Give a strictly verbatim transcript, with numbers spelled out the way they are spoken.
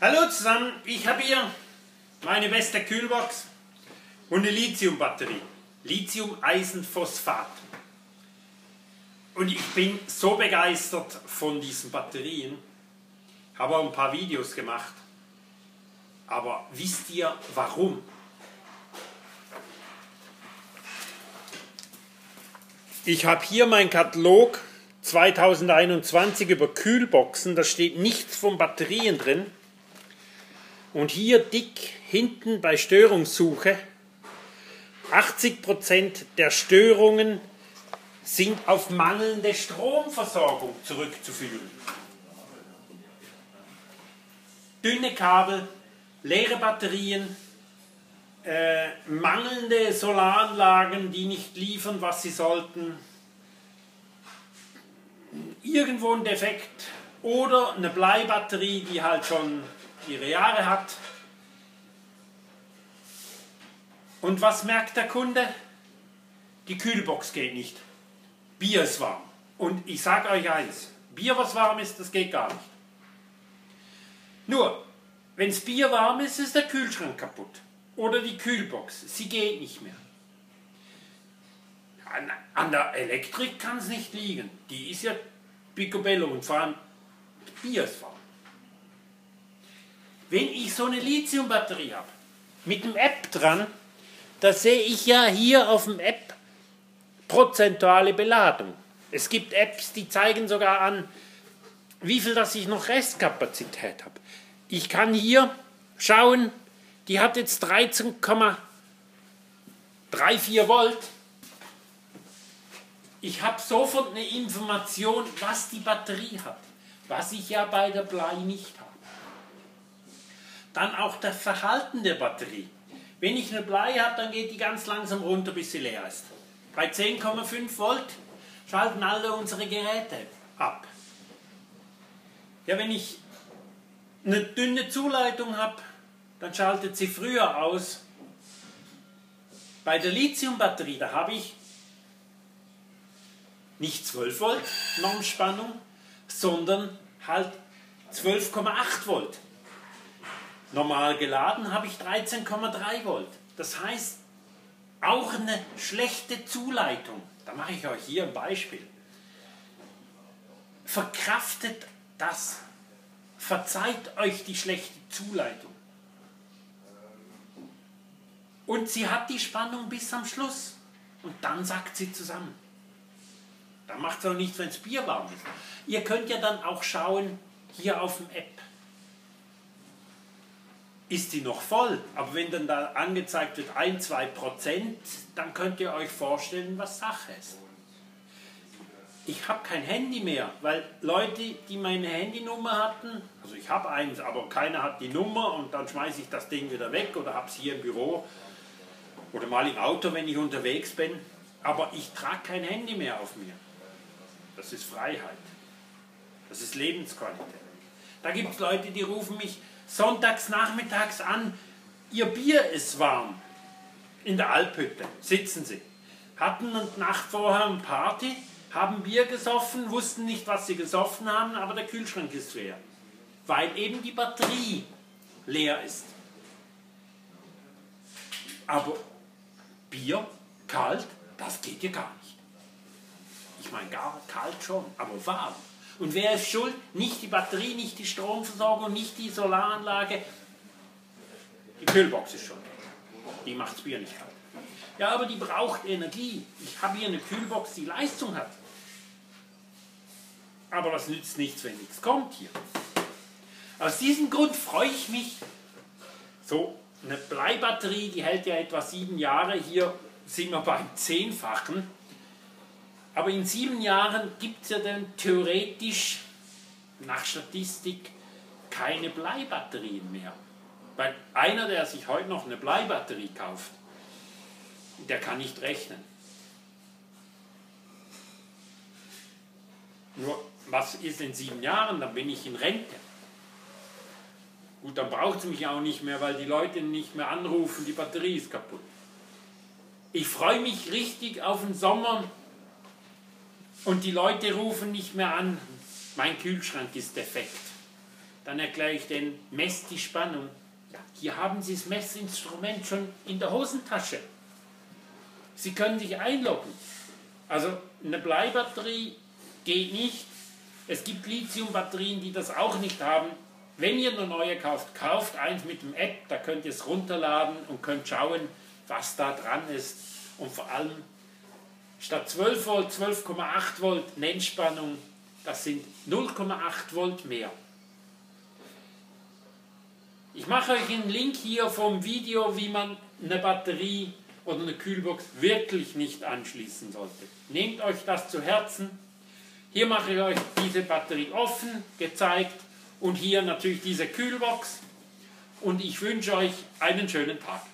Hallo zusammen, ich habe hier meine beste Kühlbox und eine Lithium-Batterie, Lithium-Eisen-Phosphat. Und ich bin so begeistert von diesen Batterien, habe auch ein paar Videos gemacht, aber wisst ihr warum? Ich habe hier meinen Katalog zweitausendeinundzwanzig über Kühlboxen, da steht nichts von Batterien drin. Und hier dick hinten bei Störungssuche, achtzig Prozent der Störungen sind auf mangelnde Stromversorgung zurückzuführen. Dünne Kabel, leere Batterien, äh, mangelnde Solaranlagen, die nicht liefern, was sie sollten, irgendwo ein Defekt oder eine Bleibatterie, die halt schon ihre Jahre hat. Und was merkt der Kunde? Die Kühlbox geht nicht. Bier ist warm. Und ich sage euch eins, Bier, was warm ist, das geht gar nicht. Nur, wenn das Bier warm ist, ist der Kühlschrank kaputt. Oder die Kühlbox, sie geht nicht mehr. An, an der Elektrik kann es nicht liegen. Die ist ja picobello und vor allem Bier ist warm. Wenn ich so eine Lithium-Batterie habe, mit dem App dran, da sehe ich ja hier auf dem App prozentuale Beladung. Es gibt Apps, die zeigen sogar an, wie viel dass ich noch Restkapazität habe. Ich kann hier schauen, die hat jetzt dreizehn Komma vierunddreißig Volt. Ich habe sofort eine Information, was die Batterie hat, was ich ja bei der Blei nicht habe. Dann auch das Verhalten der Batterie. Wenn ich eine Blei habe, dann geht die ganz langsam runter, bis sie leer ist. Bei zehn Komma fünf Volt schalten alle unsere Geräte ab. Ja, wenn ich eine dünne Zuleitung habe, dann schaltet sie früher aus. Bei der Lithium-Batterie, da habe ich nicht zwölf Volt Normspannung, sondern halt zwölf Komma acht Volt. Normal geladen habe ich dreizehn Komma drei Volt. Das heißt, auch eine schlechte Zuleitung, da mache ich euch hier ein Beispiel, verkraftet das, verzeiht euch die schlechte Zuleitung. Und sie hat die Spannung bis am Schluss und dann sackt sie zusammen. Da macht es auch nichts, wenn es Bier warm ist. Ihr könnt ja dann auch schauen, hier auf dem App, ist die noch voll, aber wenn dann da angezeigt wird ein bis zwei Prozent, dann könnt ihr euch vorstellen, was Sache ist. Ich habe kein Handy mehr, weil Leute, die meine Handynummer hatten, also ich habe eins, aber keiner hat die Nummer und dann schmeiße ich das Ding wieder weg oder habe es hier im Büro oder mal im Auto, wenn ich unterwegs bin, aber ich trage kein Handy mehr auf mir. Das ist Freiheit. Das ist Lebensqualität. Da gibt es Leute, die rufen mich sonntags nachmittags an, ihr Bier ist warm. In der Alphütte sitzen sie. Hatten und Nacht vorher eine Party, haben Bier gesoffen, wussten nicht, was sie gesoffen haben, aber der Kühlschrank ist leer. Weil eben die Batterie leer ist. Aber Bier, kalt, das geht ja gar nicht. Ich meine, gar kalt schon, aber warm. Und wer ist schuld? Nicht die Batterie, nicht die Stromversorgung, nicht die Solaranlage. Die Kühlbox ist schuld. Die macht das Bier nicht kalt. Ja, aber die braucht Energie. Ich habe hier eine Kühlbox, die Leistung hat. Aber das nützt nichts, wenn nichts kommt hier. Aus diesem Grund freue ich mich. So, eine Bleibatterie, die hält ja etwa sieben Jahre. Hier sind wir beim Zehnfachen. Aber in sieben Jahren gibt es ja dann theoretisch, nach Statistik, keine Bleibatterien mehr. Weil einer, der sich heute noch eine Bleibatterie kauft, der kann nicht rechnen. Nur, was ist in sieben Jahren? Dann bin ich in Rente. Gut, dann braucht es mich auch nicht mehr, weil die Leute nicht mehr anrufen, die Batterie ist kaputt. Ich freue mich richtig auf den Sommer. Und die Leute rufen nicht mehr an, mein Kühlschrank ist defekt. Dann erkläre ich denen, messt die Spannung. Ja, hier haben Sie das Messinstrument schon in der Hosentasche. Sie können sich einloggen. Also eine Bleibatterie geht nicht. Es gibt Lithium-Batterien, die das auch nicht haben. Wenn ihr eine neue kauft, kauft eins mit dem App, da könnt ihr es runterladen und könnt schauen, was da dran ist. Und vor allem statt zwölf Volt, zwölf Komma acht Volt Nennspannung, das sind null Komma acht Volt mehr. Ich mache euch einen Link hier vom Video, wie man eine Batterie oder eine Kühlbox wirklich nicht anschließen sollte. Nehmt euch das zu Herzen. Hier mache ich euch diese Batterie offen, gezeigt. Und hier natürlich diese Kühlbox. Und ich wünsche euch einen schönen Tag.